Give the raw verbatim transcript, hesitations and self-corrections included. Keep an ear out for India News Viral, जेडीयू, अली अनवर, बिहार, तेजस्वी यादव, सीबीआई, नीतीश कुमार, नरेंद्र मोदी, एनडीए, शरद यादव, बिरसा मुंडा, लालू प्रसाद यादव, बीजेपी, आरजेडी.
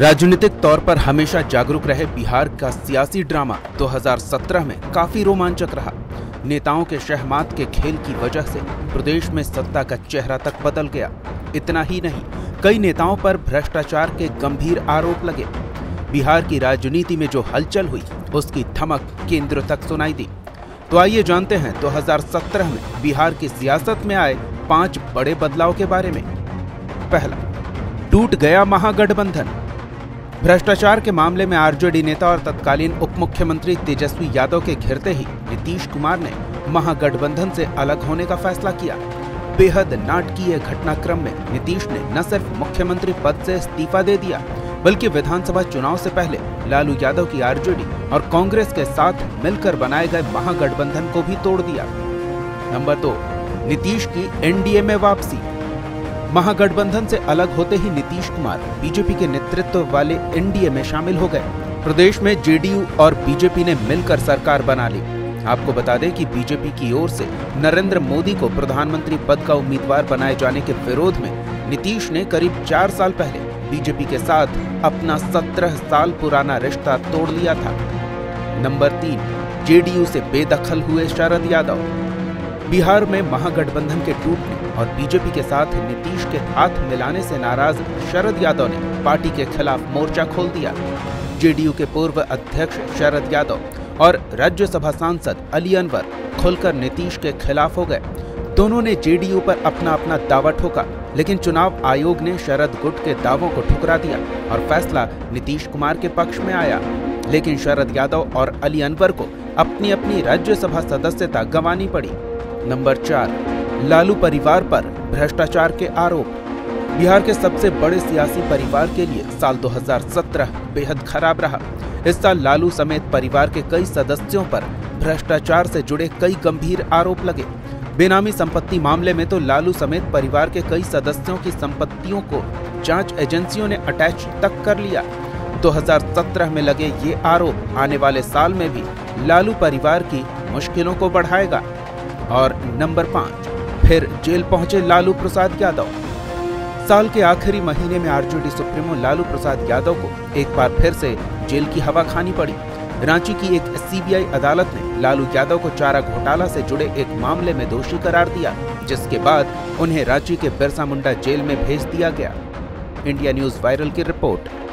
राजनीतिक तौर पर हमेशा जागरूक रहे बिहार का सियासी ड्रामा दो हज़ार सत्रह में काफी रोमांचक रहा। नेताओं के शहमात के खेल की वजह से प्रदेश में सत्ता का चेहरा तक बदल गया। इतना ही नहीं, कई नेताओं पर भ्रष्टाचार के गंभीर आरोप लगे। बिहार की राजनीति में जो हलचल हुई उसकी धमक केंद्र तक सुनाई दी। तो आइए जानते हैं दो हज़ार सत्रह में बिहार की सियासत में आए पांच बड़े बदलाव के बारे में। पहला, टूट गया महागठबंधन। भ्रष्टाचार के मामले में आरजेडी नेता और तत्कालीन उप मुख्यमंत्री तेजस्वी यादव के घिरते ही नीतीश कुमार ने महागठबंधन से अलग होने का फैसला किया। बेहद नाटकीय घटनाक्रम में नीतीश ने न सिर्फ मुख्यमंत्री पद से इस्तीफा दे दिया, बल्कि विधानसभा चुनाव से पहले लालू यादव की आरजेडी और कांग्रेस के साथ मिलकर बनाए गए महागठबंधन को भी तोड़ दिया। नंबर दो, नीतीश की एनडीए में वापसी। महागठबंधन से अलग होते ही नीतीश कुमार बीजेपी के नेतृत्व वाले एनडीए में शामिल हो गए। प्रदेश में जेडीयू और बीजेपी ने मिलकर सरकार बना ली। आपको बता दें कि बीजेपी की ओर से नरेंद्र मोदी को प्रधानमंत्री पद का उम्मीदवार बनाए जाने के विरोध में नीतीश ने करीब चार साल पहले बीजेपी के साथ अपना सत्रह साल पुराना रिश्ता तोड़ लिया था। नंबर तीन, जेडीयू से बेदखल हुए शरद यादव। बिहार में महागठबंधन के टूटने और बीजेपी के साथ नीतीश के हाथ मिलाने से नाराज शरद यादव ने पार्टी के खिलाफ मोर्चा खोल दिया। जेडीयू के पूर्व अध्यक्ष शरद यादव और राज्यसभा सांसद अली अनवर खुलकर नीतीश के खिलाफ हो गए। दोनों ने जेडीयू पर अपना अपना दावा ठोका, लेकिन चुनाव आयोग ने शरद गुट के दावों को ठुकरा दिया और फैसला नीतीश कुमार के पक्ष में आया। लेकिन शरद यादव और अली अनवर को अपनी अपनी राज्यसभा सदस्यता गंवानी पड़ी। नंबर चार, लालू परिवार पर भ्रष्टाचार के आरोप। बिहार के सबसे बड़े सियासी परिवार के लिए साल दो हज़ार सत्रह बेहद खराब रहा। इस साल लालू समेत परिवार के कई सदस्यों पर भ्रष्टाचार से जुड़े कई गंभीर आरोप लगे। बेनामी संपत्ति मामले में तो लालू समेत परिवार के कई सदस्यों की संपत्तियों को जांच एजेंसियों ने अटैच तक कर लिया। दो हज़ार सत्रह में लगे ये आरोप आने वाले साल में भी लालू परिवार की मुश्किलों को बढ़ाएगा। और नंबर पाँच, फिर जेल पहुंचे लालू प्रसाद यादव। साल के आखिरी महीने में आरजेडी सुप्रीमो लालू प्रसाद यादव को एक बार फिर से जेल की हवा खानी पड़ी। रांची की एक सीबीआई अदालत ने लालू यादव को चारा घोटाला से जुड़े एक मामले में दोषी करार दिया, जिसके बाद उन्हें रांची के बिरसा मुंडा जेल में भेज दिया गया। इंडिया न्यूज़ वायरल की रिपोर्ट।